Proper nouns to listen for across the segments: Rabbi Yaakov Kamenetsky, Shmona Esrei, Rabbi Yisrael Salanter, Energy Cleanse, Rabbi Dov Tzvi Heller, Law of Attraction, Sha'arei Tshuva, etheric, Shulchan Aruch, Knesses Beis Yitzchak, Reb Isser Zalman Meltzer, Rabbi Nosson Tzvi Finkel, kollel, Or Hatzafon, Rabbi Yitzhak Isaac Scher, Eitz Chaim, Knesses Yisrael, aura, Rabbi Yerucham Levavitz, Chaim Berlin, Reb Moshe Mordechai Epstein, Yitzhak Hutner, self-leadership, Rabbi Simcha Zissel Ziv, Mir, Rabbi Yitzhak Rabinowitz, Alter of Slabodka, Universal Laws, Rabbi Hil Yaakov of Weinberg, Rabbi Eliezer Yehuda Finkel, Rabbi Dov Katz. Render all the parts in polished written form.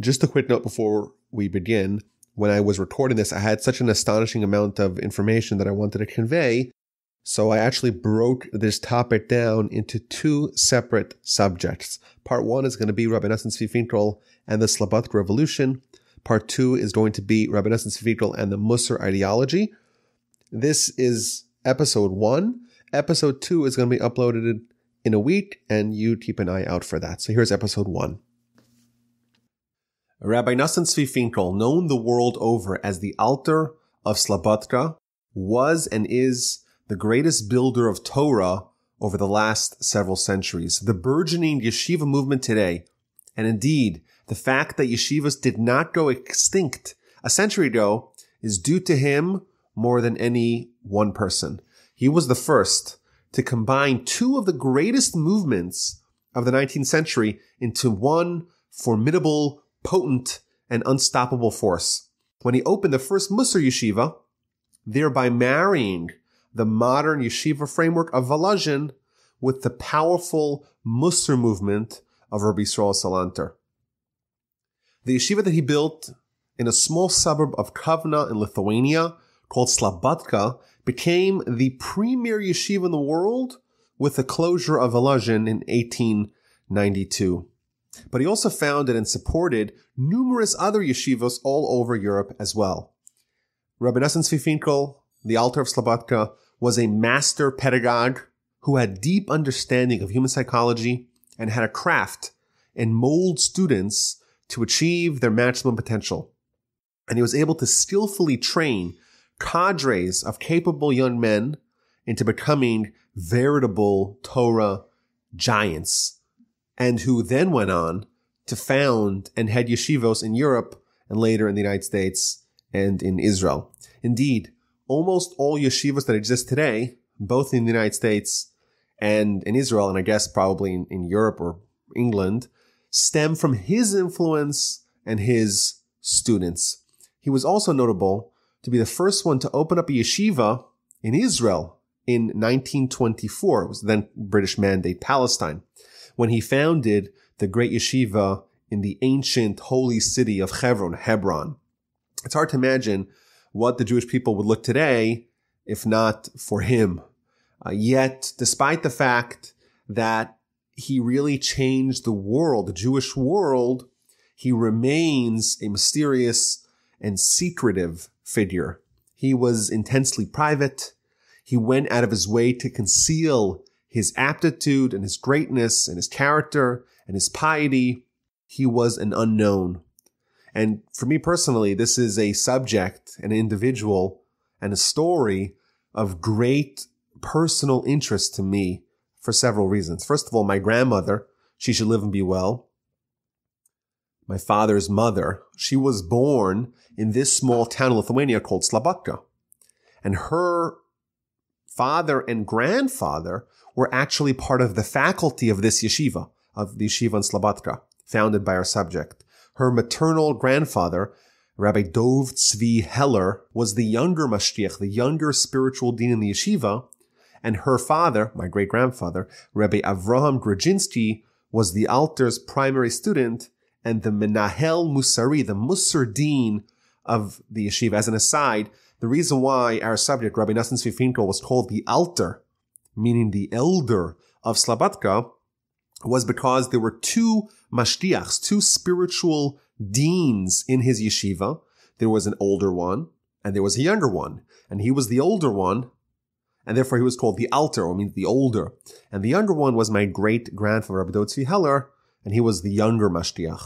Just a quick note before we begin. When I was recording this, I had such an astonishing amount of information that I wanted to convey, so I actually broke this topic down into two separate subjects. Part one is going to be Rabbi Nosson Tzvi Finkel and the Slabodka Revolution. Part two is going to be Rabbi Nosson Tzvi Finkel and the Mussar ideology. This is episode one. Episode two is going to be uploaded in a week, and you keep an eye out for that. So here's episode one. Rabbi Nosson Tzvi Finkel, known the world over as the Alter of Slabodka, was and is the greatest builder of Torah over the last several centuries. The burgeoning yeshiva movement today, and indeed the fact that yeshivas did not go extinct a century ago, is due to him more than any one person. He was the first to combine two of the greatest movements of the 19th century into one formidable, potent, and unstoppable force. When he opened the first Mussar yeshiva, thereby marrying the modern yeshiva framework of Volozhin with the powerful Mussar movement of Rabbi Yisrael Salanter. The yeshiva that he built in a small suburb of Kovno in Lithuania called Slabodka became the premier yeshiva in the world with the closure of Volozhin in 1892. But he also founded and supported numerous other yeshivas all over Europe as well. Rabbi Nosson Tzvi Finkel, the Alter of Slabodka, was a master pedagogue who had deep understanding of human psychology and had a craft and mold students to achieve their maximum potential. And he was able to skillfully train cadres of capable young men into becoming veritable Torah giants, and who then went on to found and head yeshivos in Europe and later in the United States and in Israel. Indeed, almost all yeshivas that exist today, both in the United States and in Israel, and I guess probably in Europe or England, stem from his influence and his students. He was also notable to be the first one to open up a yeshiva in Israel in 1924. It was then British Mandate Palestine, when he founded the great yeshiva in the ancient holy city of Hebron. It's hard to imagine what the Jewish people would look today if not for him. Yet, despite the fact that he really changed the world, the Jewish world, he remains a mysterious and secretive figure. He was intensely private. He went out of his way to conceal his aptitude and his greatness and his character and his piety. He was an unknown. And for me personally, this is a subject, an individual, and a story of great personal interest to me for several reasons. First of all, my grandmother, she should live and be well. My father's mother, she was born in this small town in Lithuania called Slabodka. And her father and grandfather were actually part of the faculty of this yeshiva, of the yeshiva in Slabodka, founded by our subject. Her maternal grandfather, Rabbi Dov Tzvi Heller, was the younger mashgiach, the younger spiritual dean in the yeshiva. And her father, my great-grandfather, Rabbi Avraham Grudzinski, was the Alter's primary student and the Menahel Musari, the Mussar Dean of the yeshiva. As an aside, the reason why our subject, Rabbi Nosson Tzvi Finkel, was called the Alter, meaning the Elder of Slabodka, was because there were two mashgiachs, two spiritual deans in his yeshiva. There was an older one, and there was a younger one. And he was the older one, and therefore he was called the Alter, or means the older. And the younger one was my great-grandfather, Rabbi Dov Tzvi Heller, and he was the younger mashgiach.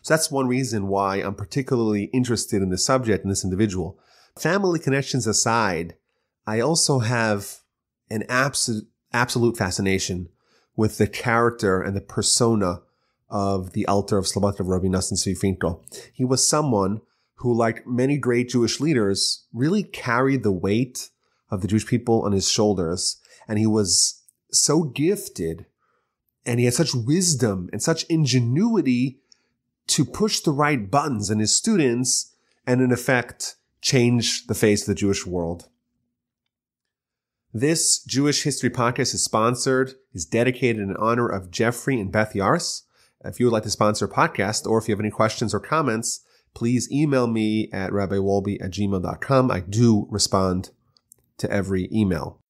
So that's one reason why I'm particularly interested in this subject and this individual. Family connections aside, I also have an absolute fascination with the character and the persona of the Alter of Slabodka, Rabbi Nosson Tzvi Finkel. He was someone who, like many great Jewish leaders, really carried the weight of the Jewish people on his shoulders. And he was so gifted, and he had such wisdom and such ingenuity to push the right buttons in his students and, in effect, change the face of the Jewish world. This Jewish History podcast is sponsored, is dedicated in honor of Jeffrey and Beth Yarus, If you would like to sponsor a podcast, or if you have any questions or comments, please email me at rabbiwolbe@gmail.com. I do respond to every email.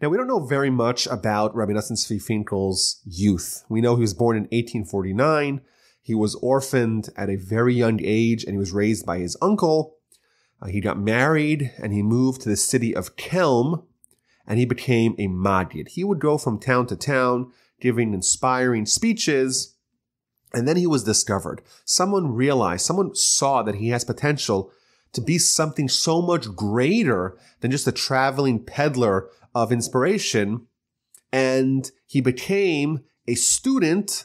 Now, we don't know very much about Rabbi Nosson Tzvi Finkel's youth. We know he was born in 1849. He was orphaned at a very young age, and he was raised by his uncle. He got married, and he moved to the city of Kelm, and he became a maggid. He would go from town to town, giving inspiring speeches, and then he was discovered. Someone saw that he has potential to be something so much greater than just a traveling peddler of inspiration, and he became a student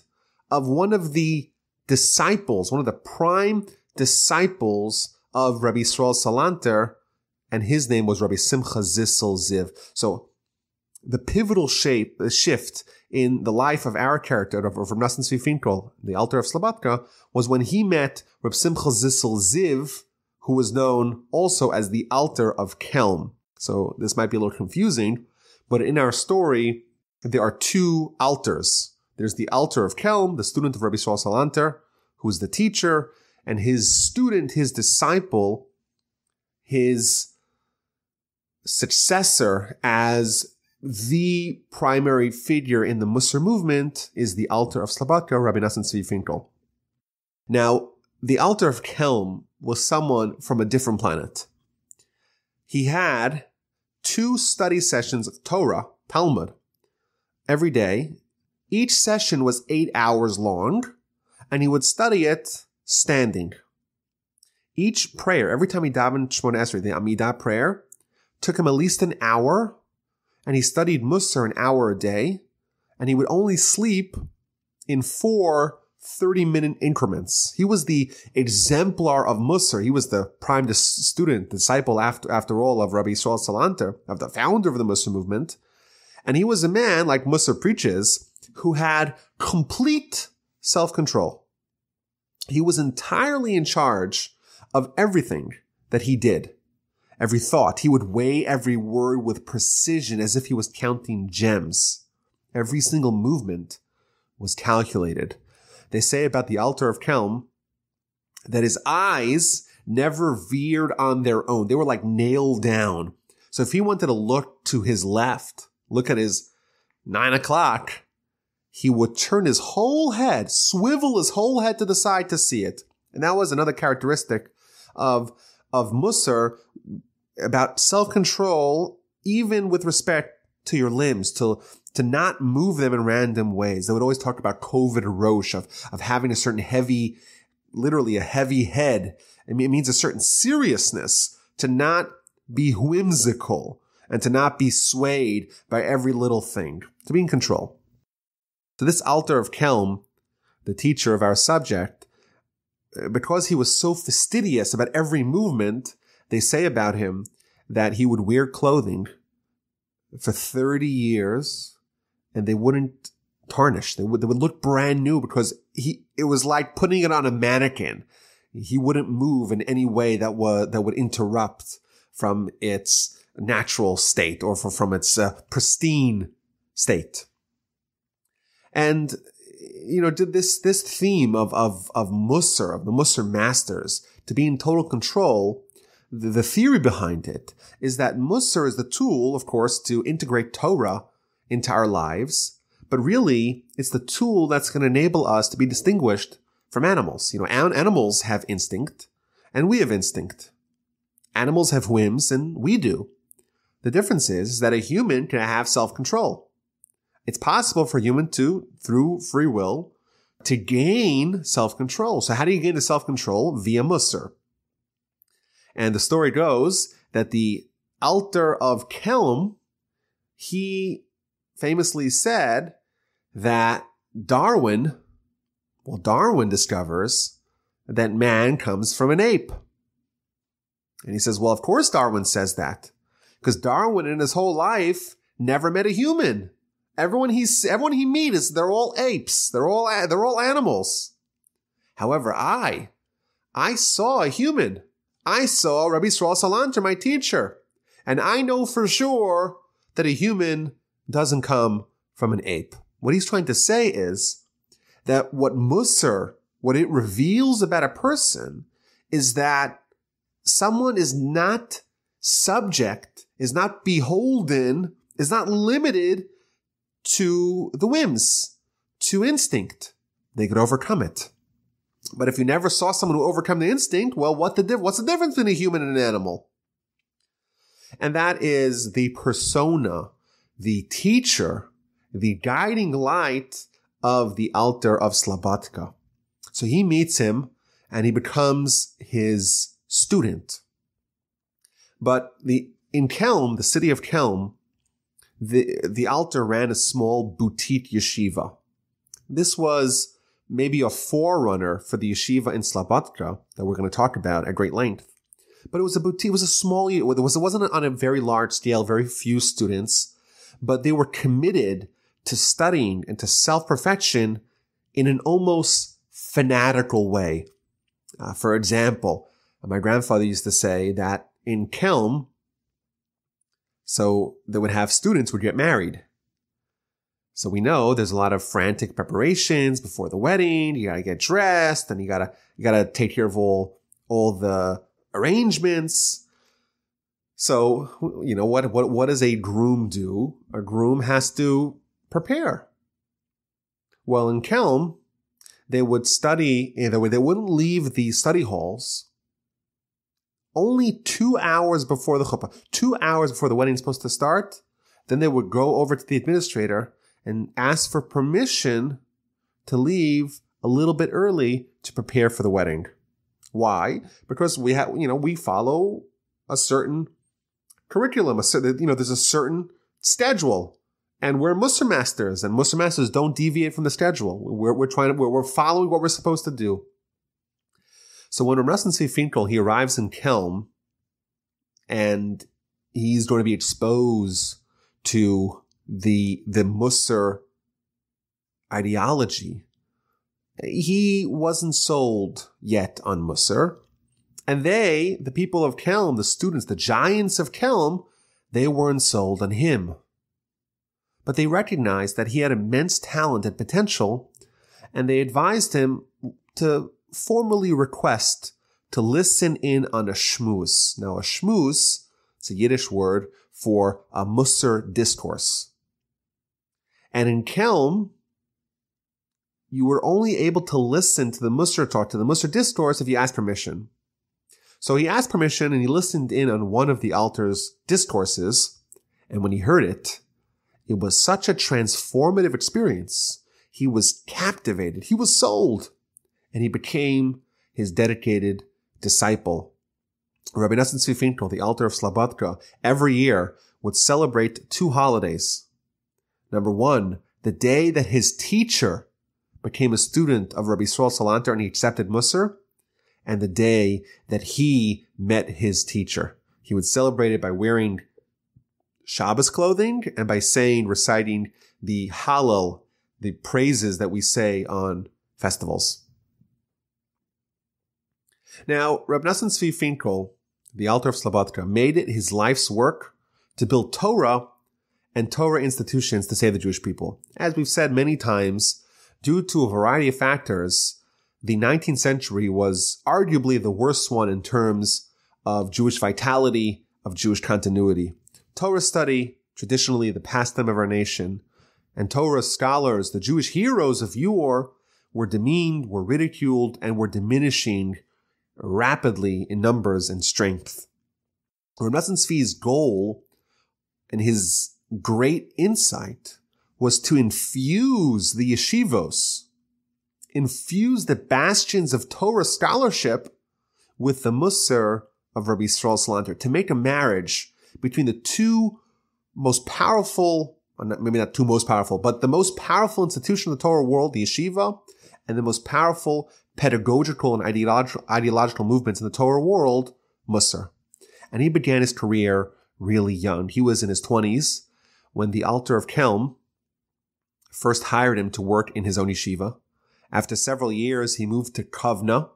of one of the disciples, one of the prime disciples of Rabbi Yisrael Salanter, and his name was Rabbi Simcha Zissel Ziv. So the pivotal shift in the life of our character, of Rabbi Nosson Tzvi Finkel, the Alter of Slabodka, was when he met Reb Simcha Zissel Ziv, who was known also as the Alter of Kelm. So this might be a little confusing, but in our story, there are two altars. There's the Alter of Kelm, the student of Rabbi Yisrael Salanter, who is the teacher, and his student, his disciple, his successor as the primary figure in the Mussar movement is the Alter of Slabodka, Rabbi Nosson Tzvi Finkel. Now, the Alter of Kelm was someone from a different planet. He had two study sessions of Torah, Talmud, every day. Each session was 8 hours long, and he would study it standing. Each prayer, every time he davened Shmona Esrei, the Amidah prayer, took him at least an hour, and he studied Mussar an hour a day, and he would only sleep in 4 30-minute increments. He was the exemplar of Mussar. He was the prime student, disciple, after all, of Rabbi Yisrael Salanter, of the founder of the Mussar movement. And he was a man, like Mussar preaches, who had complete self-control. He was entirely in charge of everything that he did. Every thought. He would weigh every word with precision as if he was counting gems. Every single movement was calculated. They say about the Alter of Kelm that his eyes never veered on their own. They were like nailed down. So if he wanted to look to his left, look at his 9 o'clock, he would turn his whole head, swivel his whole head to the side to see it. And that was another characteristic of Mussar, about self-control, even with respect to your limbs, to not move them in random ways. They would always talk about Kovno Rosh, of having a certain heavy, literally a heavy head. It means a certain seriousness, to not be whimsical and to not be swayed by every little thing, to be in control. So this Alter of Kelm, the teacher of our subject, because he was so fastidious about every movement, they say about him that he would wear clothing for 30 years and they wouldn't tarnish. They would look brand new, because it was like putting it on a mannequin. He wouldn't move in any way that would interrupt from its natural state, or from its pristine state. And you know, did this theme of Mussar, of the Mussar masters, to be in total control, the theory behind it is that Mussar is the tool, of course, to integrate Torah into our lives, but really it's the tool that's going to enable us to be distinguished from animals. You know, animals have instinct, and we have instinct. Animals have whims, and we do. The difference is that a human can have self-control. It's possible for a human to, through free will, to gain self-control. So how do you gain the self-control? Via Mussar. And the story goes that the Alter of Kelm, he famously said that Darwin discovers that man comes from an ape. And he says, well, of course Darwin says that, because Darwin in his whole life never met a human. Everyone he meets, they're all apes. They're all animals. However, I saw a human. I saw Rabbi Yisrael Salanter, my teacher. And I know for sure that a human doesn't come from an ape. What he's trying to say is that what Mussar, what it reveals about a person is that someone is not subject, is not beholden, is not limited to the whims, to instinct. They could overcome it. But if you never saw someone who overcome the instinct, well, what's the difference between a human and an animal? And that is the persona, the teacher, the guiding light of the Alter of Slabodka. So he meets him and he becomes his student. But in Kelm, the city of Kelm, the Alter ran a small boutique yeshiva. This was maybe a forerunner for the yeshiva in Slabodka that we're going to talk about at great length. But it was a boutique, it was a small, it wasn't on a very large scale, very few students, but they were committed to studying and to self-perfection in an almost fanatical way. For example, my grandfather used to say that in Kelm, so they would have students who would get married. So we know there's a lot of frantic preparations before the wedding. You got to get dressed and you got to take care of all the arrangements. So, you know, what does a groom do? A groom has to prepare. Well, in Kelm, they would study, either way, they wouldn't leave the study halls. Only 2 hours before the chuppah, 2 hours before the wedding is supposed to start, then they would go over to the administrator and ask for permission to leave a little bit early to prepare for the wedding. Why? Because we follow a certain curriculum. There's a certain schedule, and we're Mussar masters, and Mussar masters don't deviate from the schedule. We're following what we're supposed to do. So when Reb Nosson Tzvi Finkel, he arrives in Kelm, and he's going to be exposed to the Mussar ideology. He wasn't sold yet on Mussar. And the people of Kelm, the students, the giants of Kelm, they weren't sold on him. But they recognized that he had immense talent and potential, and they advised him to formally request to listen in on a shmuz. Now, a shmuz, it's a Yiddish word for a Mussar discourse. And in Kelm, you were only able to listen to the Mussar talk, to the Mussar discourse, if you asked permission. So he asked permission and he listened in on one of the Alter's discourses. And when he heard it, it was such a transformative experience. He was captivated. He was sold. And he became his dedicated disciple. Rabbi Nosson Tzvi Finkel, the Alter of Slabodka, every year would celebrate 2 holidays. Number one, the day that his teacher became a student of Rabbi Yisrael Salanter and he accepted Mussar, and the day that he met his teacher. He would celebrate it by wearing Shabbos clothing and by reciting the Hallel, the praises that we say on festivals. Now, Reb Nosson Tzvi Finkel, the Alter of Slabodka, made it his life's work to build Torah and Torah institutions to save the Jewish people. As we've said many times, due to a variety of factors, the 19th century was arguably the worst one in terms of Jewish vitality, of Jewish continuity. Torah study, traditionally the pastime of our nation, and Torah scholars, the Jewish heroes of yore, were demeaned, were ridiculed, and were diminishing rapidly in numbers and strength. Reb Nosson Tzvi's goal and his great insight was to infuse the yeshivos, infuse the bastions of Torah scholarship with the Mussar of Rabbi Yisrael Salanter, to make a marriage between the two most powerful, maybe not two most powerful, but the most powerful institution of the Torah world, the yeshiva, and the most powerful pedagogical and ideological movements in the Torah world, Mussar. And he began his career really young. He was in his 20s when the Alter of Kelm first hired him to work in his own yeshiva. After several years, he moved to Kovno,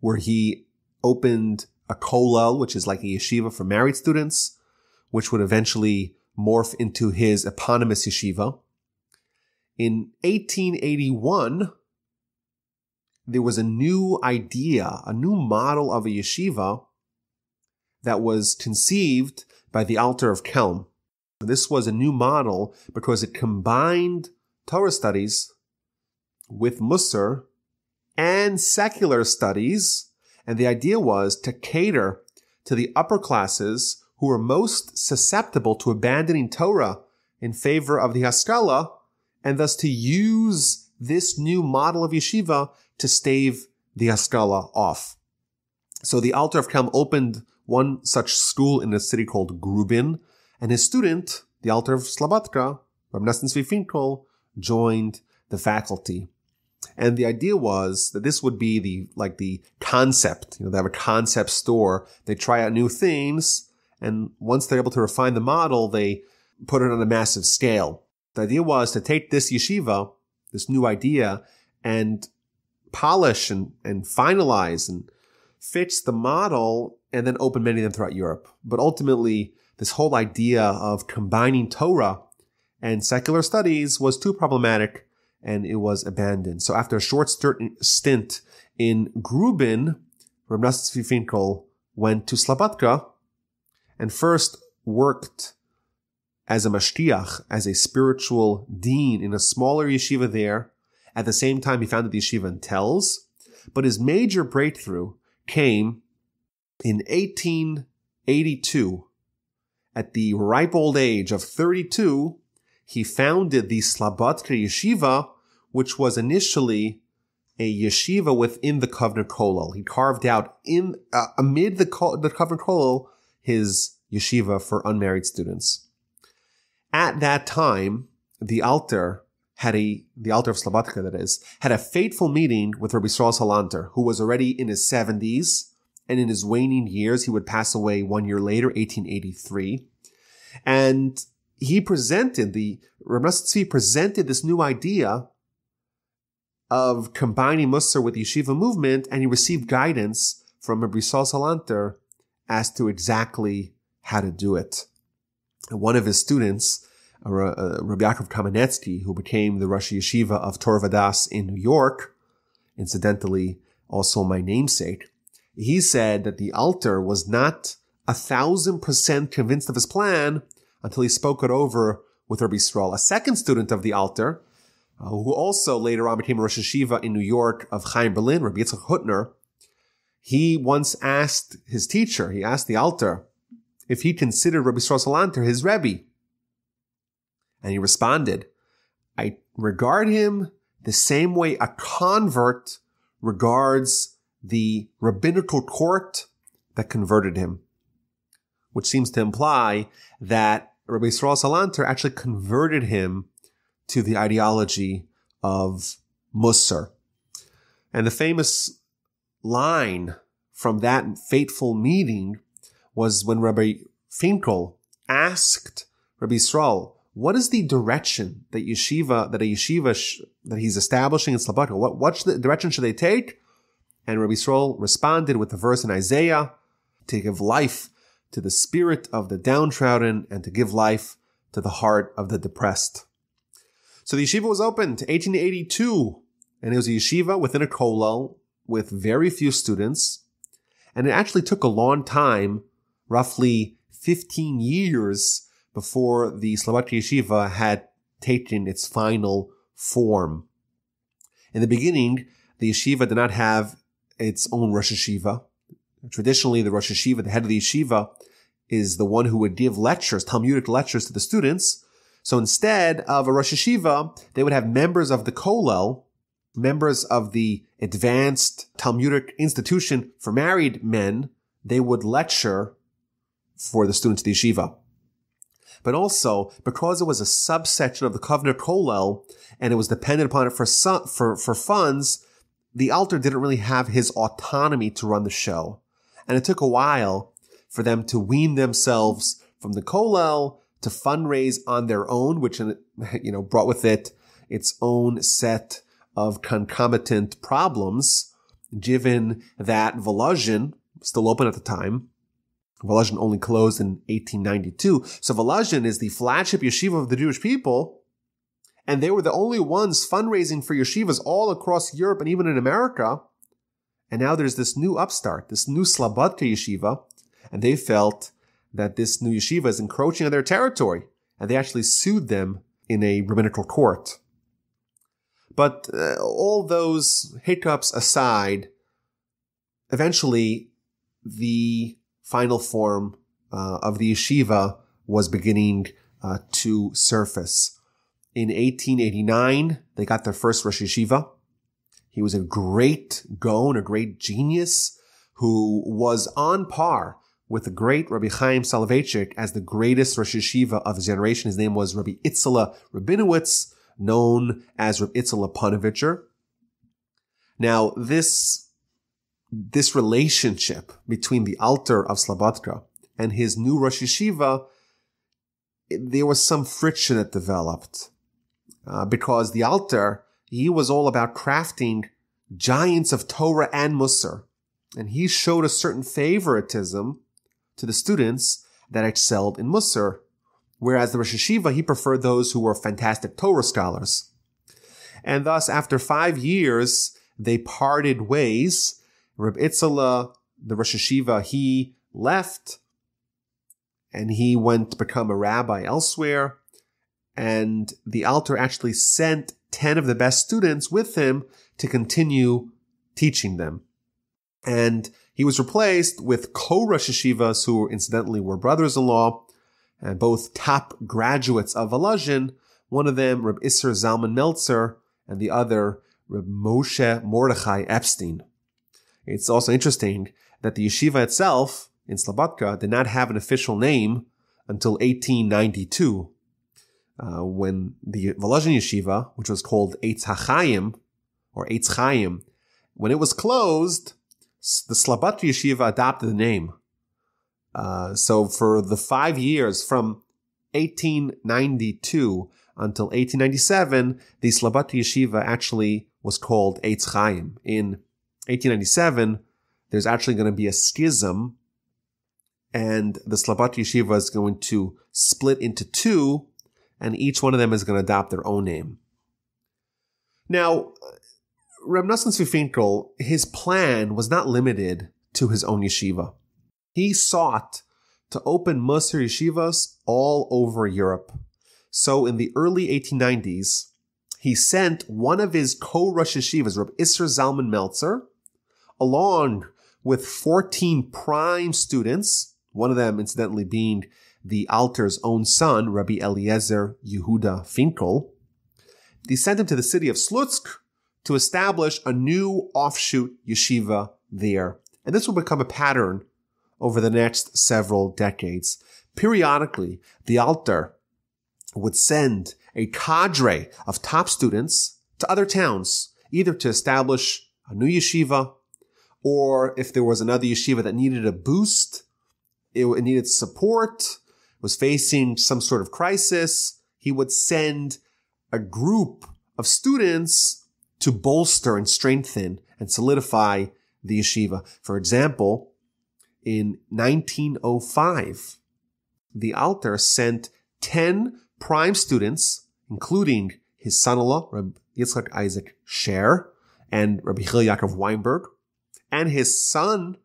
where he opened a kollel, which is like a yeshiva for married students, which would eventually morph into his eponymous yeshiva. In 1881, there was a new idea, a new model of a yeshiva that was conceived by the Alter of Kelm. This was a new model because it combined Torah studies with Mussar and secular studies, and the idea was to cater to the upper classes who were most susceptible to abandoning Torah in favor of the Haskalah, and thus to use this new model of yeshiva to stave the Haskalah off. So the Alter of Kelm opened one such school in a city called Grubin, and his student, the Alter of Slabodka, Rabbi Nosson Tzvi Finkel, joined the faculty. And the idea was that this would be the concept. They have a concept store. They try out new things, and once they're able to refine the model, they put it on a massive scale. The idea was to take this yeshiva, this new idea, and polish and finalize and fix the model, and then open many of them throughout Europe. But ultimately, this whole idea of combining Torah and secular studies was too problematic, and it was abandoned. So after a short stint in Grubin, Reb Nosson Tzvi Finkel went to Slabodka and first worked as a mashkiach, as a spiritual dean in a smaller yeshiva there. At the same time, he founded the yeshiva in Telz. But his major breakthrough came in 1882. At the ripe old age of 32, he founded the Slabodka yeshiva, which was initially a yeshiva within the Kovno kollel. He carved out amid the Kovno kollel his yeshiva for unmarried students. At that time, the Alter of Slabodka had a fateful meeting with Rabbi Yisrael Salanter, who was already in his 70s, and in his waning years, he would pass away 1 year later, 1883. And he presented, Reb Nosson Tzvi presented this new idea of combining Mussar with the yeshiva movement, and he received guidance from Rabbi Yisrael Salanter as to exactly how to do it. And one of his students, Rabbi Yaakov Kamenetsky, who became the Rosh Yeshiva of Torvadas in New York, incidentally also my namesake, he said that the Alter was not 1,000% convinced of his plan until he spoke it over with Rabbi Yisrael, a second student of the Alter, who also later on became a Rosh Yeshiva in New York of Chaim Berlin, Rabbi Yitzhak Hutner. He once asked his teacher, he asked the Alter, if he considered Rabbi Yisrael Salanter his Rebbe. And he responded, "I regard him the same way a convert regards the rabbinical court that converted him," which seems to imply that Rabbi Yisrael Salanter actually converted him to the ideology of Mussar. And the famous line from that fateful meeting was when Rabbi Finkel asked Rabbi Yisrael, what is the direction that he's establishing in Slabodka? What's the direction should they take? And Rabbi Yisrael responded with the verse in Isaiah, to give life to the spirit of the downtrodden and to give life to the heart of the depressed. So the yeshiva was opened in 1882, and it was a yeshiva within a kollel with very few students. And it actually took a long time, roughly 15 years, before the Slabodka yeshiva had taken its final form. In the beginning, the yeshiva did not have its own Rosh Yeshiva. Traditionally, the Rosh Yeshiva, the head of the yeshiva, is the one who would give lectures, Talmudic lectures to the students. So instead of a Rosh Yeshiva, they would have members of the kollel, members of the advanced Talmudic institution for married men. They would lecture for the students of the yeshiva. But also, because it was a subsection of the Kovno kollel, and it was dependent upon it for funds, the Alter didn't really have his autonomy to run the show. And it took a while for them to wean themselves from the kollel, to fundraise on their own, which brought with it its own set of concomitant problems, given that Volozhin, still open at the time, Volozhin only closed in 1892. So Volozhin is the flagship yeshiva of the Jewish people, and they were the only ones fundraising for yeshivas all across Europe and even in America. And now there's this new upstart, this new Slabodka yeshiva, and they felt that this new yeshiva is encroaching on their territory, and they actually sued them in a rabbinical court. But all those hiccups aside, eventually the final form of the yeshiva was beginning to surface. In 1889, they got their first Rosh Yeshiva. He was a great gaon, a great genius, who was on par with the great Rabbi Chaim Soloveitchik as the greatest Rosh Yeshiva of his generation. His name was Rabbi Yitzhak Rabinowitz, known as Reb Yitzhak Ponovich. Now, this relationship between the altar of Slabodka and his new Rosh Yeshiva, there was some friction that developed because the altar, he was all about crafting giants of Torah and Mussar, and he showed a certain favoritism to the students that excelled in Mussar, whereas the Rosh Yeshiva, he preferred those who were fantastic Torah scholars. And thus, after 5 years, they parted ways. Reb Itzela, the Rosh Yeshiva, he left, and he went to become a rabbi elsewhere. And the altar actually sent 10 of the best students with him to continue teaching them. And he was replaced with co-Rosh Yeshivas, who incidentally were brothers-in-law, and both top graduates of Volozhin, one of them Reb Isser Zalman Meltzer, and the other Reb Moshe Mordechai Epstein. It's also interesting that the yeshiva itself in Slabodka did not have an official name until 1892, when the Volozhin yeshiva, which was called Eitz HaChaim, or Eitz Chaim, when it was closed, the Slabodka yeshiva adopted the name. So for the 5 years from 1892 until 1897, the Slabodka yeshiva actually was called Eitz Chaim. In 1897, there's actually going to be a schism, and the Slabodka yeshiva is going to split into two, and each one of them is going to adopt their own name. Now, Reb Nosson Tzvi Finkel, his plan was not limited to his own yeshiva. He sought to open Mussar yeshivas all over Europe. So in the early 1890s, he sent one of his co-Rosh yeshivas, Reb Isser Zalman Meltzer, along with 14 prime students, one of them incidentally being the Alter's own son, Rabbi Eliezer Yehuda Finkel. They sent him to the city of Slutsk to establish a new offshoot yeshiva there. And this will become a pattern over the next several decades. Periodically, the altar would send a cadre of top students to other towns, either to establish a new yeshiva, or if there was another yeshiva that needed a boost, it needed support, was facing some sort of crisis, he would send a group of students to bolster and strengthen and solidify the yeshiva. For example, in 1905, the altar sent 10 prime students, including his son-in-law, Rabbi Yitzhak Isaac Scher, and Rabbi Hil Yaakov of Weinberg, and his son,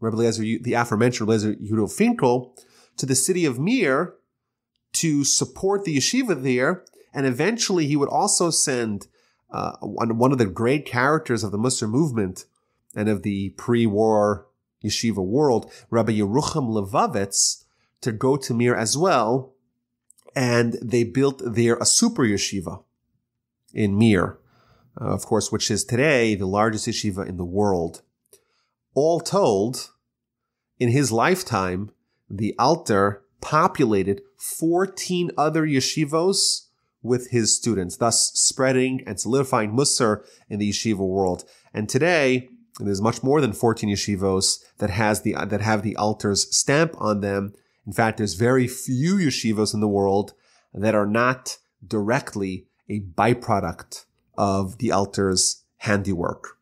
Rabbi Eliezer, the aforementioned Leizer Yudel Finkel, to the city of Mir to support the yeshiva there. And eventually he would also send one of the great characters of the Mussar movement and of the pre-war yeshiva world, Rabbi Yerucham Levavitz, to go to Mir as well, and they built there a super yeshiva in Mir, of course, which is today the largest yeshiva in the world. All told, in his lifetime, the altar populated 14 other yeshivos with his students, thus spreading and solidifying Mussar in the yeshiva world. And today, and there's much more than 14 yeshivos that have the altar's stamp on them. In fact, there's very few yeshivos in the world that are not directly a byproduct of the altar's handiwork.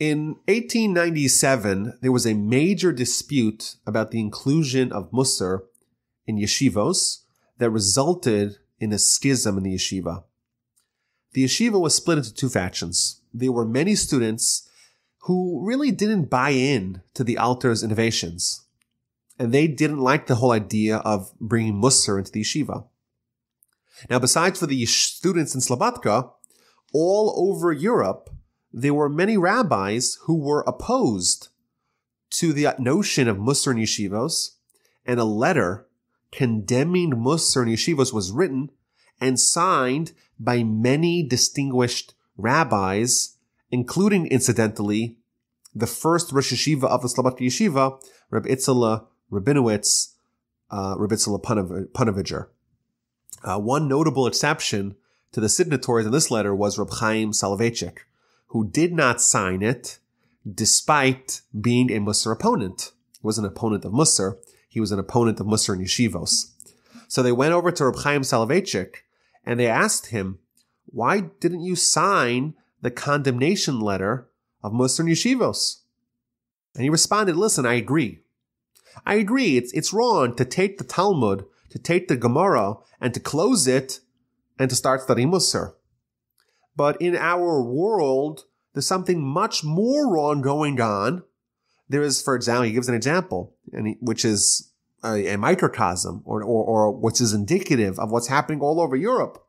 In 1897, there was a major dispute about the inclusion of Mussar in yeshivos that resulted in a schism in the yeshiva. The yeshiva was split into two factions. There were many students who really didn't buy in to the Alter's innovations, and they didn't like the whole idea of bringing Mussar into the yeshiva. Now, besides for the students in Slabodka, all over Europe, there were many rabbis who were opposed to the notion of Mussar and yeshivos, and a letter condemning Mussar and yeshivos was written and signed by many distinguished rabbis, including, incidentally, the first Rosh Yeshiva of the Slabodka Yeshiva, Reb Yitzhak Rabinowitz, Reb Isser Zalman Meltzer. One notable exception to the signatories in this letter was Reb Chaim Soloveitchik, who did not sign it despite being a Mussar opponent. He was an opponent of Mussar. He was an opponent of Mussar and yeshivos. So they went over to Reb Chaim Soloveitchik and they asked him, why didn't you sign the condemnation letter of Mussar and yeshivos? And he responded, listen, I agree. It's wrong to take the Talmud, to take the Gemara, and to close it, and to start studying Mussar. But in our world, there's something much more wrong going on. There is, for example, he gives an example, which is a microcosm, or which is indicative of what's happening all over Europe.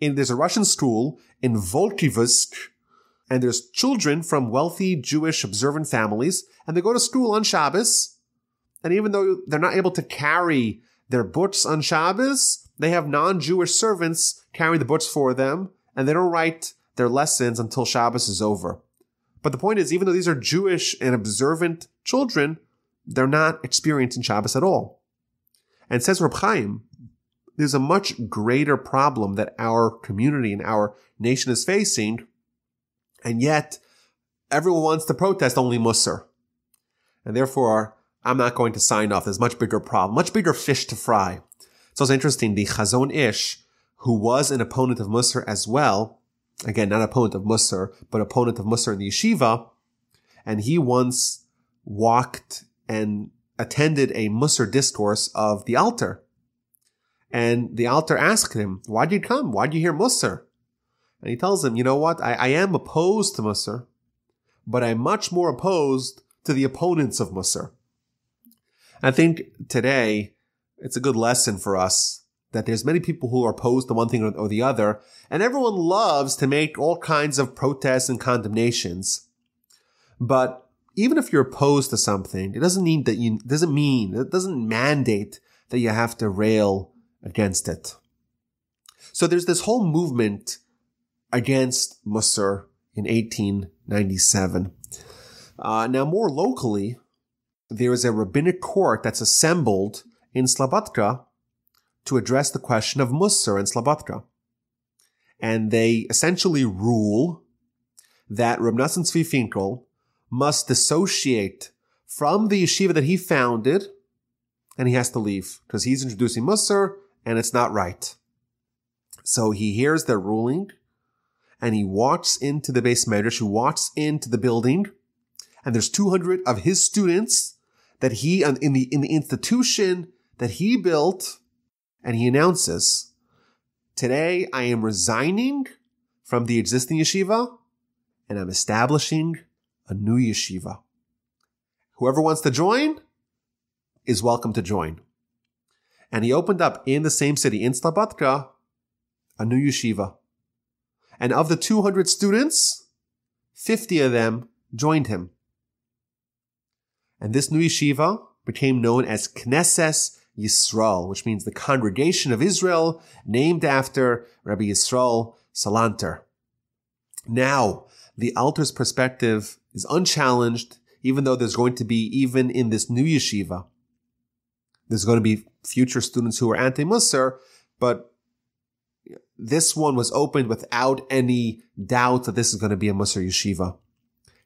There's a Russian school in Volozhin, and there's children from wealthy Jewish observant families, and they go to school on Shabbos, and even though they're not able to carry their books on Shabbos, they have non-Jewish servants carry the books for them, and they don't write their lessons until Shabbos is over. But the point is, even though these are Jewish and observant children, they're not experiencing Shabbos at all. And says Reb Chaim, there's a much greater problem that our community and our nation is facing, and yet everyone wants to protest only Mussar. And therefore, I'm not going to sign off. There's a much bigger problem, much bigger fish to fry. It's also interesting, the Chazon Ish, who was an opponent of Mussar as well, again, not opponent of Mussar, but opponent of Mussar in the yeshiva, and he once walked and attended a Mussar discourse of the Alter. And the Alter asked him, why'd you come? Why'd you hear Mussar? And he tells him, you know what? I am opposed to Mussar, but I'm much more opposed to the opponents of Mussar. I think today it's a good lesson for us that there's many people who are opposed to one thing or the other, and everyone loves to make all kinds of protests and condemnations. But even if you're opposed to something, it doesn't mandate that you have to rail against it. So there's this whole movement against Mussar in 1897. Now, more locally, there is a rabbinic court that's assembled in Slabodka to address the question of Mussar and Slabodka. And they essentially rule that Rabbi Nosson Tzvi Finkel must dissociate from the yeshiva that he founded, and he has to leave because he's introducing Mussar and it's not right. So he hears their ruling and he walks into the Beis Medrash, he walks into the building, and there's 200 of his students that he, in the institution that he built, and he announces, today I am resigning from the existing yeshiva, and I'm establishing a new yeshiva. Whoever wants to join is welcome to join. And he opened up in the same city, in Slabodka, a new yeshiva. And of the 200 students, 50 of them joined him. And this new yeshiva became known as Knesses Yisrael, which means the Congregation of Israel, named after Rabbi Yisrael Salanter. Now, the Alter's perspective is unchallenged, even though there's going to be, even in this new yeshiva, there's going to be future students who are anti-Mussar, but this one was opened without any doubt that this is going to be a Mussar yeshiva.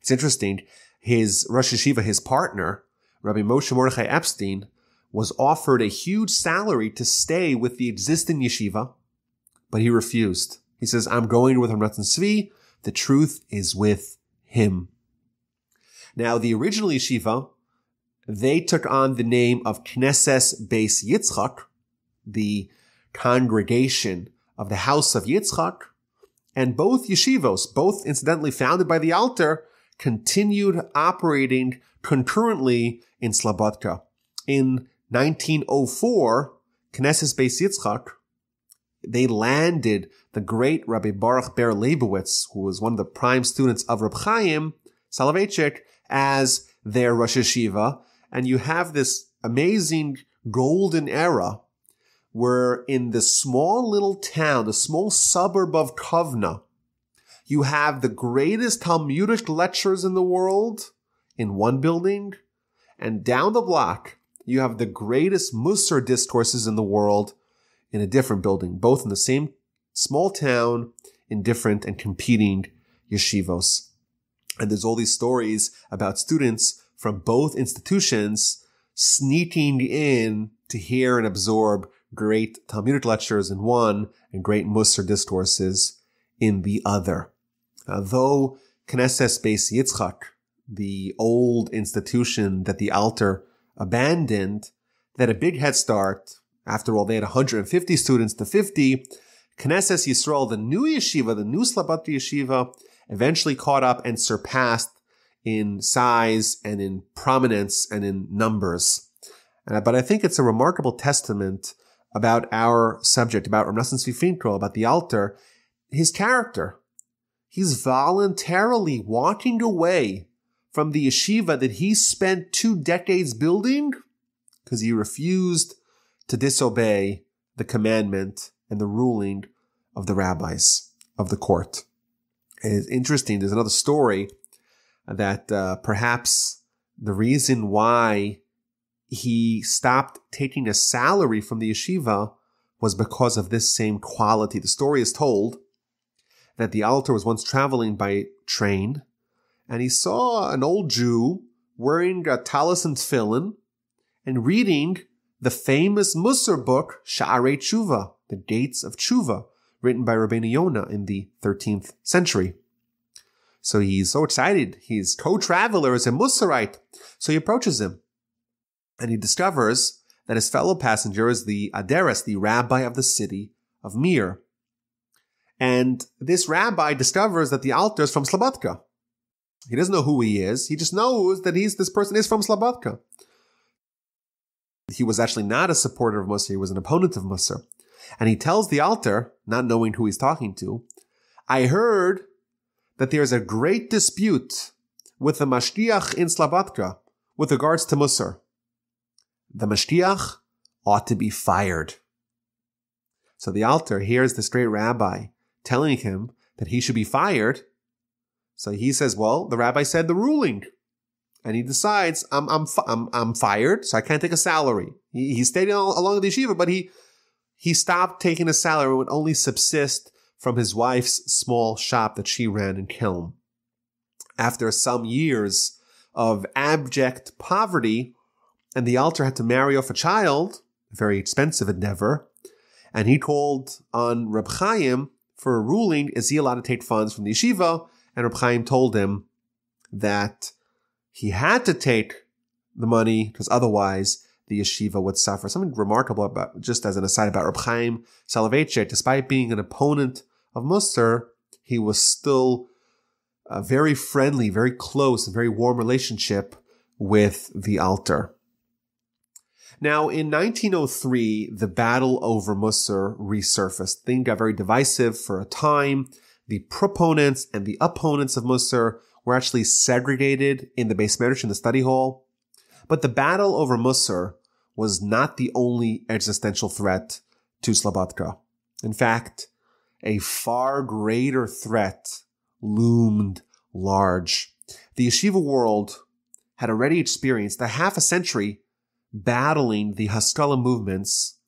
It's interesting. His Rosh Yeshiva, his partner, Rabbi Moshe Mordechai Epstein, was offered a huge salary to stay with the existing yeshiva, but he refused. He says, I'm going with Reb Nosson Tzvi. The truth is with him. Now, the original yeshiva, they took on the name of Knesses Beis Yitzchak, the congregation of the house of Yitzchak, and both yeshivos, both incidentally founded by the Alter, continued operating concurrently in Slabodka. In 1904, Knesses Beis Yitzchak, they landed the great Rabbi Baruch Ber Leibowitz, who was one of the prime students of Reb Chaim Soloveitchik, as their Rosh Yeshiva. And you have this amazing golden era where in the small little town, the small suburb of Kovno, you have the greatest Talmudic lecturers in the world in one building, and down the block, you have the greatest Mussar discourses in the world in a different building, both in the same small town, in different and competing yeshivos. And there's all these stories about students from both institutions sneaking in to hear and absorb great Talmudic lectures in one and great Mussar discourses in the other. Though Knesses Beis Yitzchak, the old institution that the Alter abandoned, had a big head start. After all, they had 150 students to 50. Knesses Yisrael, the new yeshiva, the new Slabodka yeshiva, eventually caught up and surpassed in size and in prominence and in numbers. But I think it's a remarkable testament about our subject, about Reb Nosson Tzvi Finkel, about the Alter, his character. He's voluntarily walking away from the yeshiva that he spent 2 decades building because he refused to disobey the commandment and the ruling of the rabbis, of the court. And it's interesting, there's another story that perhaps the reason why he stopped taking a salary from the yeshiva was because of this same quality. The story is told that the Alter was once traveling by train, and he saw an old Jew wearing a talis and tefillin and reading the famous Mussar book, Sha'arei Tshuva, The Gates of Tshuva, written by Rabbeinu Yonah in the 13th century. So he's so excited. His co-traveler is a Mussarite. So he approaches him, and he discovers that his fellow passenger is the Aderes, the rabbi of the city of Mir. And this rabbi discovers that the Alter is from Slabodka. He doesn't know who he is. He just knows that this person is from Slabodka. He was actually not a supporter of Mussar. He was an opponent of Mussar. And he tells the Alter, not knowing who he's talking to, I heard that there's a great dispute with the Mashgiach in Slabodka with regards to Mussar. The Mashgiach ought to be fired. So the Alter hears this great rabbi telling him that he should be fired. So he says, well, the rabbi said the ruling. And he decides, I'm fired, so I can't take a salary. He stayed along the yeshiva, but he stopped taking a salary and would only subsist from his wife's small shop that she ran in Kelm. After some years of abject poverty, and the Alter had to marry off a child, a very expensive endeavor, and he called on Reb Chaim for a ruling, is he allowed to take funds from the yeshiva? And Reb Chaim told him that he had to take the money because otherwise the yeshiva would suffer. Something remarkable about, just as an aside, about Reb Chaim Soloveitchik. Despite being an opponent of Mussar, he was still a very friendly, very close, and very warm relationship with the Alter. Now, in 1903, the battle over Mussar resurfaced. Things got very divisive for a time. The proponents and the opponents of Mussar were actually segregated in the Beis Medrash, in the study hall. But the battle over Mussar was not the only existential threat to Slabodka. In fact, a far greater threat loomed large. The yeshiva world had already experienced a half a century battling the Haskalah movements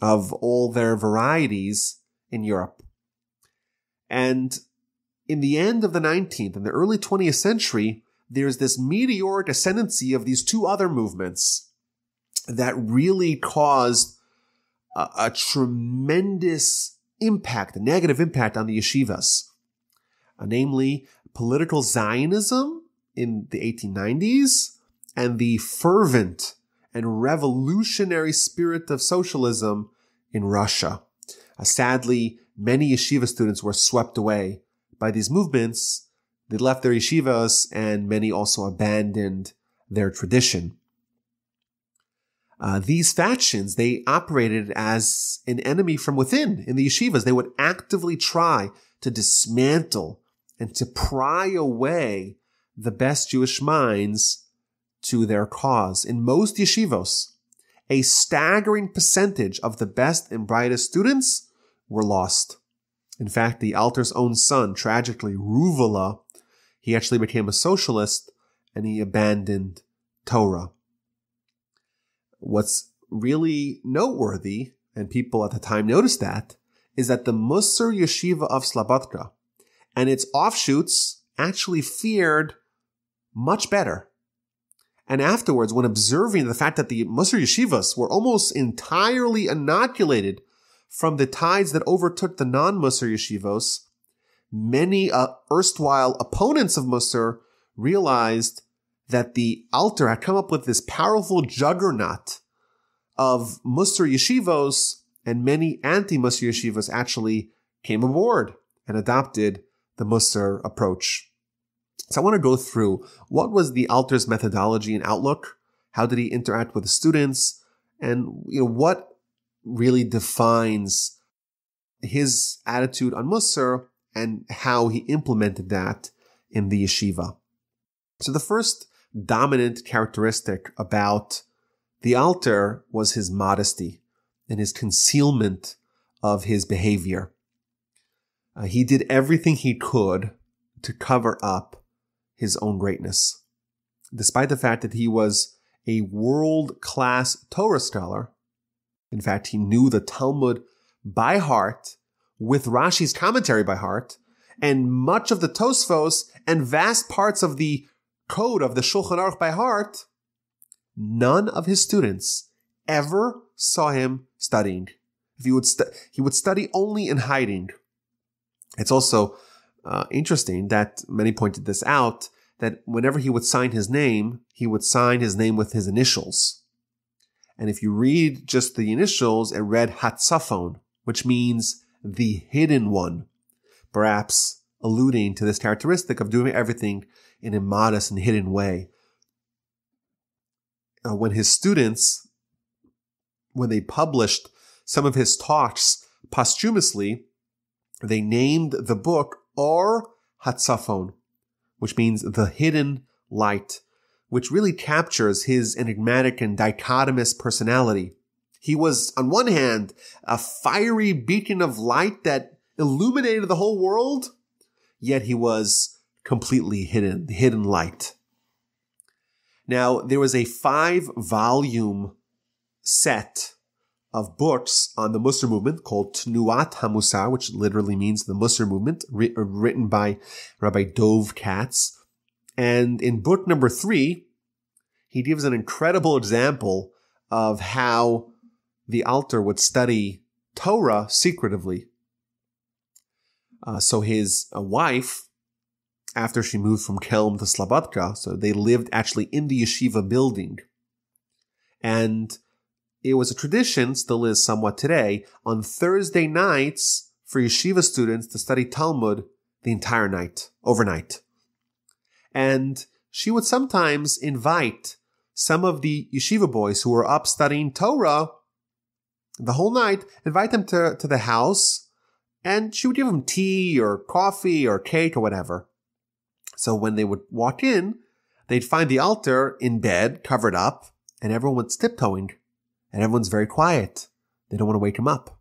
of all their varieties in Europe. And in the end of the 19th and the early 20th century, there's this meteoric ascendancy of these two other movements that really caused a tremendous impact, a negative impact on the yeshivas, namely political Zionism in the 1890s and the fervent and revolutionary spirit of socialism in Russia. Sadly, many yeshiva students were swept away by these movements. They left their yeshivas, and many also abandoned their tradition. These factions, they operated as an enemy from within in the yeshivas. They would actively try to dismantle and to pry away the best Jewish minds to their cause. In most yeshivos, a staggering percentage of the best and brightest students were lost. In fact, the Alter's own son, tragically, Ruvala, he actually became a socialist and he abandoned Torah. What's really noteworthy, and people at the time noticed that, is that the Mussar Yeshiva of Slabodka and its offshoots actually fared much better. And afterwards, when observing the fact that the Mussar Yeshivas were almost entirely inoculated from the tides that overtook the non-Mussar Yeshivos, many erstwhile opponents of Mussar realized that the Alter had come up with this powerful juggernaut of Mussar Yeshivos, and many anti-Mussar Yeshivas actually came aboard and adopted the Mussar approach. So I want to go through what was the Alter's methodology and outlook, how did he interact with the students, and what really defines his attitude on Mussar and how he implemented that in the yeshiva. So the first dominant characteristic about the Alter was his modesty and his concealment of his behavior. He did everything he could to cover up his own greatness. Despite the fact that he was a world-class Torah scholar, in fact, he knew the Talmud by heart, with Rashi's commentary by heart, and much of the Tosfos and vast parts of the code of the Shulchan Aruch by heart, none of his students ever saw him studying. If he would study only in hiding. It's also interesting that many pointed this out, that whenever he would sign his name with his initials. And if you read just the initials, it read Hatzafon, which means the hidden one, perhaps alluding to this characteristic of doing everything in a modest and hidden way. When his students, when they published some of his talks posthumously, they named the book Or Hatzafon, which means the hidden light, which really captures his enigmatic and dichotomous personality. He was, on one hand, a fiery beacon of light that illuminated the whole world, yet he was completely hidden, the hidden light. Now, there was a 5-volume set of books on the Mussar movement called Tnuat HaMussar, which literally means the Mussar movement, written by Rabbi Dov Katz. And in book number 3, he gives an incredible example of how the Alter would study Torah secretively. So his wife, after she moved from Kelm to Slabodka, so they lived actually in the yeshiva building. And it was a tradition, still is somewhat today, on Thursday nights for yeshiva students to study Talmud the entire night, overnight. And she would sometimes invite some of the yeshiva boys who were up studying Torah the whole night, invite them to the house, and she would give them tea or coffee or cake or whatever. So when they would walk in, they'd find the Alter in bed, covered up, and everyone was tiptoeing, and everyone's very quiet. They don't want to wake him up.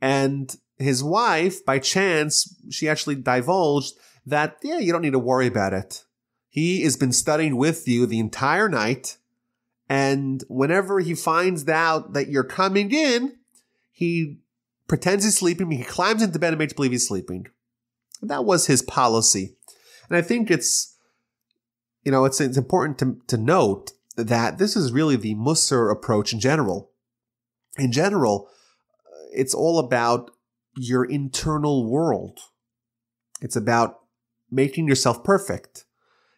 And his wife, by chance, she actually divulged that, you don't need to worry about it. He has been studying with you the entire night, and whenever he finds out that you're coming in, he pretends he's sleeping, he climbs into bed and makes believe he's sleeping. That was his policy. And I think it's important to note that this is really the Mussar approach in general. In general, it's all about your internal world. It's about making yourself perfect.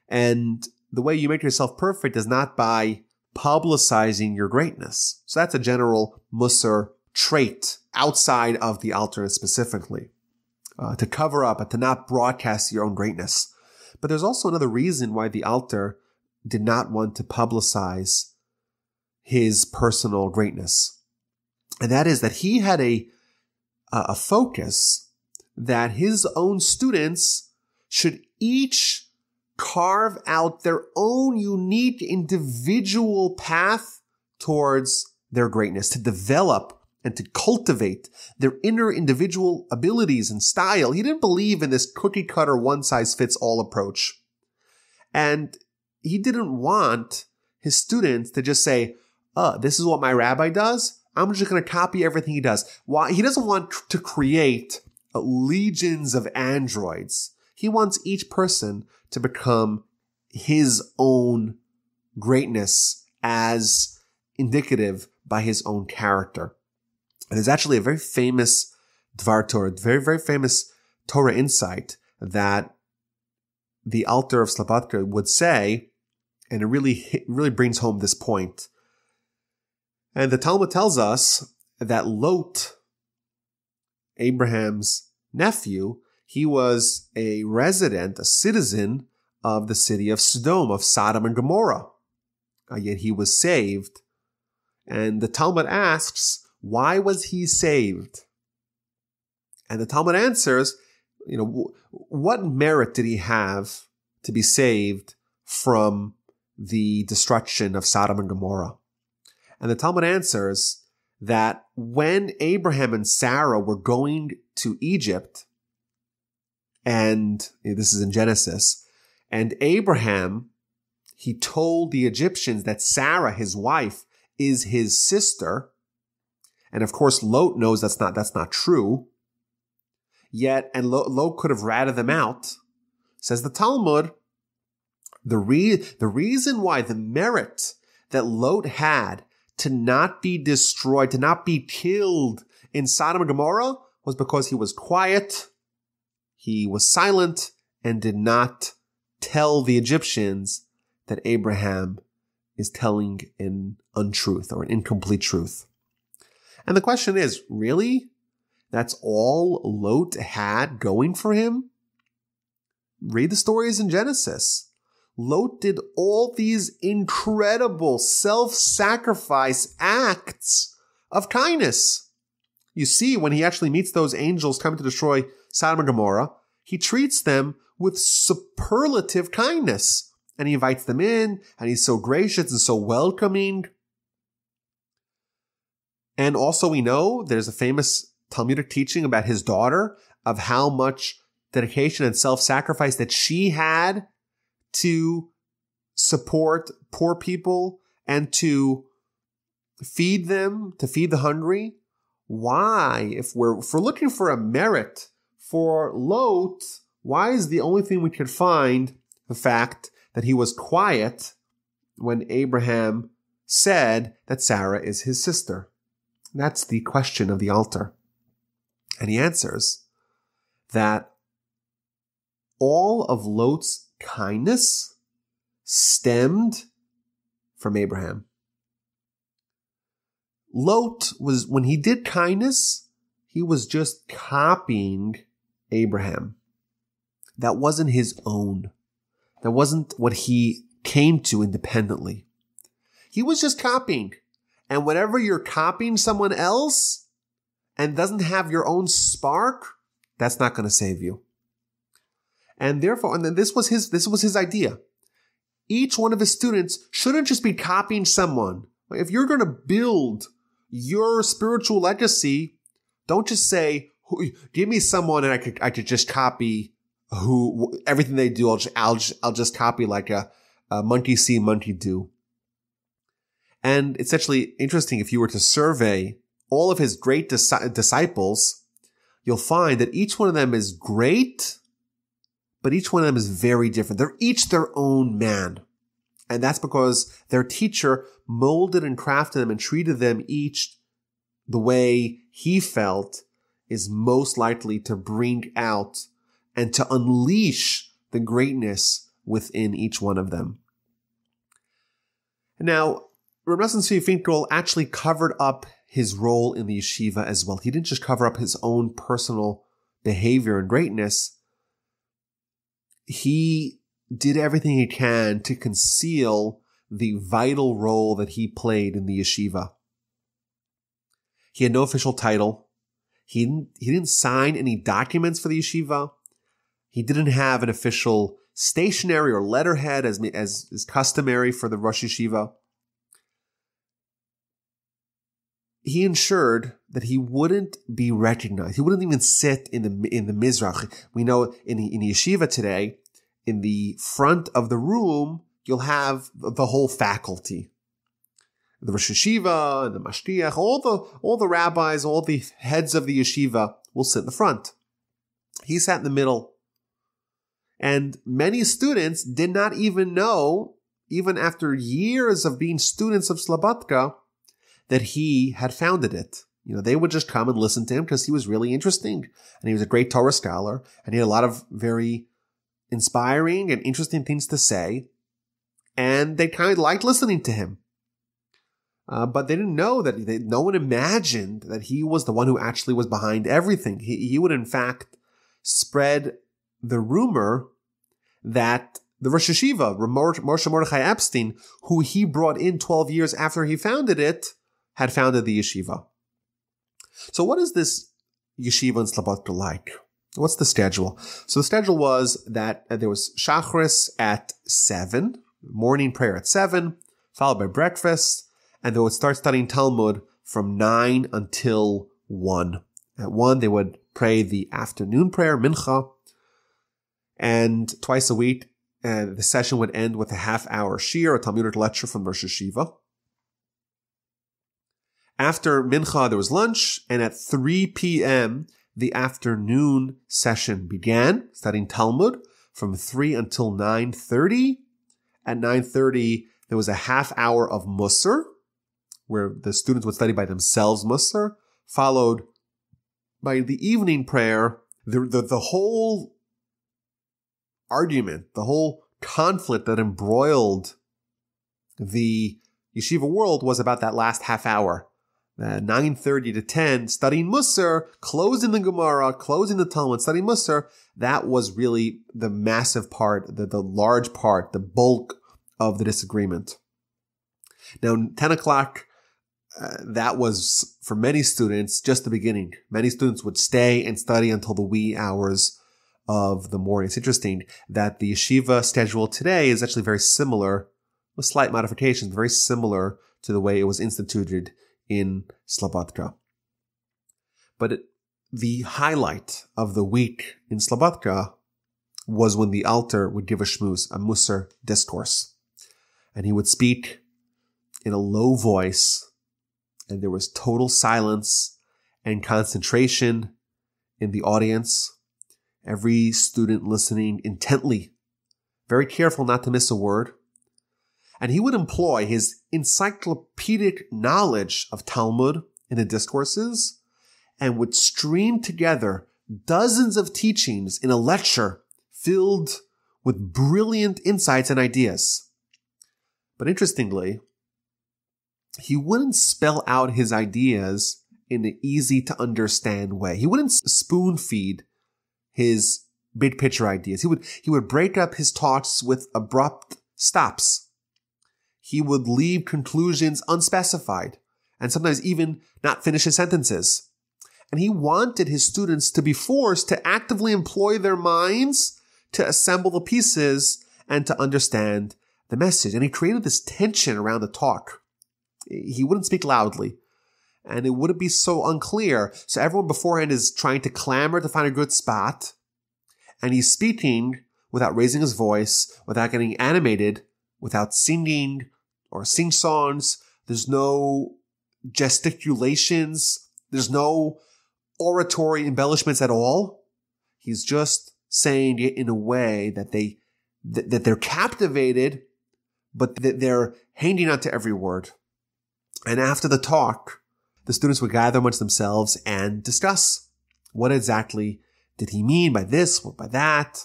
And the way you make yourself perfect is not by publicizing your greatness. So that's a general Mussar trait outside of the altar specifically, to cover up and to not broadcast your own greatness. But there's also another reason why the altar did not want to publicize his personal greatness. And that is that he had a focus that his own students should each carve out their own unique individual path towards their greatness, to develop and to cultivate their inner individual abilities and style. He didn't believe in this cookie-cutter, one-size-fits-all approach. And he didn't want his students to just say, oh, this is what my rabbi does. I'm just going to copy everything he does. Why? He doesn't want to create legions of androids. He wants each person to become his own greatness as indicative by his own character. And there's actually a very famous Dvar Torah, very, very famous Torah insight that the Alter of Slabodka would say, and it really brings home this point. And the Talmud tells us that Lot, Abraham's nephew, he was a resident, a citizen of the city of Sodom, of Sodom and Gomorrah. Yet he was saved. And the Talmud asks, why was he saved? And the Talmud answers, you know, what merit did he have to be saved from the destruction of Sodom and Gomorrah? And the Talmud answers that when Abraham and Sarah were going to Egypt, and this is in Genesis, and Abraham, he told the Egyptians that Sarah, his wife, is his sister. And of course, Lot knows that's not true. Yet, and Lot could have ratted them out. Says the Talmud, the reason why the merit that Lot had to not be destroyed, to not be killed in Sodom and Gomorrah was because he was quiet, he was silent, and did not tell the Egyptians that Abraham is telling an untruth or an incomplete truth. And the question is, really? That's all Lot had going for him? Read the stories in Genesis. Lot did all these incredible self-sacrifice acts of kindness. You see, when he actually meets those angels coming to destroy Sodom and Gomorrah, he treats them with superlative kindness. And he invites them in, and he's so gracious and so welcoming. And also we know there's a famous Talmudic teaching about his daughter, of how much dedication and self-sacrifice that she had to support poor people and to feed them, to feed the hungry. Why, if we're looking for a merit for Lot, why is the only thing we could find the fact that he was quiet when Abraham said that Sarah is his sister? That's the question of the altar. And he answers that all of Lot's kindness stemmed from Abraham. Lot was, when he did kindness, he was just copying Abraham. That wasn't his own. That wasn't what he came to independently. He was just copying. And whenever you're copying someone else and doesn't have your own spark, that's not going to save you. And therefore, and then this was his idea. Each one of his students shouldn't just be copying someone. If you're going to build your spiritual legacy, don't just say, "Give me someone and I could just copy who everything they do. I'll just copy like a monkey see, monkey do." And it's actually interesting, if you were to survey all of his great disciples, you'll find that each one of them is great, but each one of them is very different. They're each their own man. And that's because their teacher molded and crafted them and treated them each the way he felt is most likely to bring out and to unleash the greatness within each one of them. Now, Reb Nosson Tzvi Finkel actually covered up his role in the yeshiva as well. He didn't just cover up his own personal behavior and greatness. He did everything he can to conceal the vital role that he played in the yeshiva. He had no official title. He didn't sign any documents for the yeshiva. He didn't have an official stationery or letterhead as is customary for the Rosh Yeshiva. He ensured that he wouldn't be recognized. He wouldn't even sit in the Mizrach. We know in the yeshiva today, in the front of the room, you'll have the whole faculty. The Rosh Yeshiva, and the Mashgiach, all the rabbis, all the heads of the yeshiva will sit in the front. He sat in the middle. And many students did not even know, even after years of being students of Slabodka, that he had founded it. You know, they would just come and listen to him because he was really interesting. And he was a great Torah scholar. And he had a lot of very inspiring and interesting things to say. And they kind of liked listening to him. But they didn't know that no one imagined that he was the one who actually was behind everything. He would, in fact, spread the rumor that the Rosh Yeshiva, Moshe Mordechai Epstein, who he brought in 12 years after he founded it, had founded the yeshiva. So what is this yeshiva in Slabodka like? What's the schedule? So the schedule was that there was Shachris at 7, morning prayer at 7, followed by breakfast, and they would start studying Talmud from 9 until 1. At 1, they would pray the afternoon prayer, Mincha, and twice a week, the session would end with a half-hour shir, a Talmudic lecture from Rosh Yeshiva. After Mincha, there was lunch, and at 3 p.m., the afternoon session began, studying Talmud from 3 until 9:30. At 9:30, there was a half-hour of Mussar, where the students would study by themselves Mussar, followed by the evening prayer. The whole argument, the whole conflict that embroiled the yeshiva world was about that last half hour. 9:30 to 10, studying Mussar, closing the Gemara, closing the Talmud, studying Mussar. That was really the massive part, the large part, the bulk of the disagreement. Now, 10 o'clock, that was, for many students, just the beginning. Many students would stay and study until the wee hours of the morning. It's interesting that the yeshiva schedule today is actually very similar, with slight modifications, very similar to the way it was instituted in Slabodka. But the highlight of the week in Slabodka was when the altar would give a shmuz, a Mussar discourse. And he would speak in a low voice, and there was total silence and concentration in the audience. Every student listening intently, very careful not to miss a word. And he would employ his encyclopedic knowledge of Talmud in the discourses and would stream together dozens of teachings in a lecture filled with brilliant insights and ideas. But interestingly, he wouldn't spell out his ideas in an easy-to-understand way. He wouldn't spoon-feed his big-picture ideas. He would break up his talks with abrupt stops. He would leave conclusions unspecified and sometimes even not finish his sentences. And he wanted his students to be forced to actively employ their minds to assemble the pieces and to understand the message. And he created this tension around the talk. He wouldn't speak loudly, and it wouldn't be so unclear. So everyone beforehand is trying to clamor to find a good spot, and he's speaking without raising his voice, without getting animated, without singing or sing-songs. There's no gesticulations. There's no oratory embellishments at all. He's just saying it in a way that they're captivated, but that they're hanging on to every word. And after the talk, the students would gather amongst themselves and discuss what exactly did he mean by this, what by that.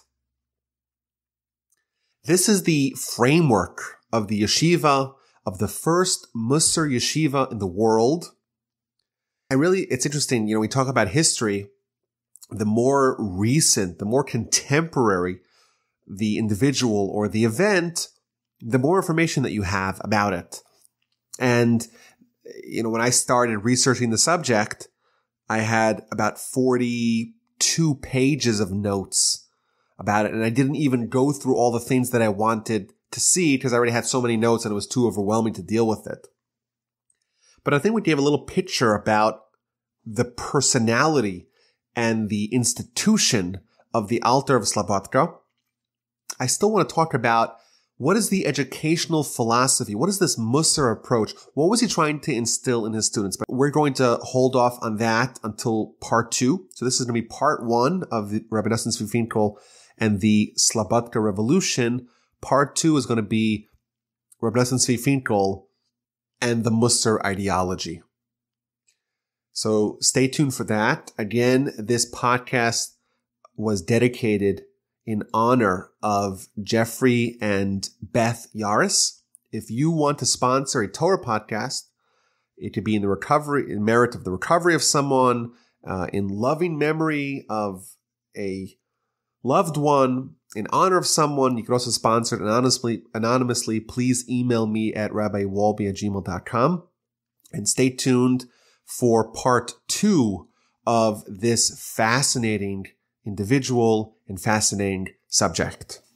This is the framework of the yeshiva, of the first Mussar yeshiva in the world. And really, it's interesting, you know, we talk about history. The more recent, the more contemporary the individual or the event, the more information that you have about it. And, you know, when I started researching the subject, I had about 42 pages of notes about it. And I didn't even go through all the things that I wanted to see because I already had so many notes and it was too overwhelming to deal with it. But I think we gave a little picture about the personality and the institution of the Alter of Slabodka. I still want to talk about what is the educational philosophy? What is this Mussar approach? What was he trying to instill in his students? But we're going to hold off on that until part two. So this is going to be part one of the Rabbi Nosson Tzvi Finkel and the Slabodka Revolution. Part two is going to be Rabbi Nosson Tzvi Finkel and the Mussar ideology. So stay tuned for that. Again, this podcast was dedicated in honor of Jeffrey and Beth Yarus. If you want to sponsor a Torah podcast, it could be in the recovery, in merit of the recovery of someone, in loving memory of a loved one, in honor of someone. You can also sponsor it anonymously. Please email me at rabbiwalby@gmail.com. And stay tuned for part two of this fascinating individual and fascinating subject.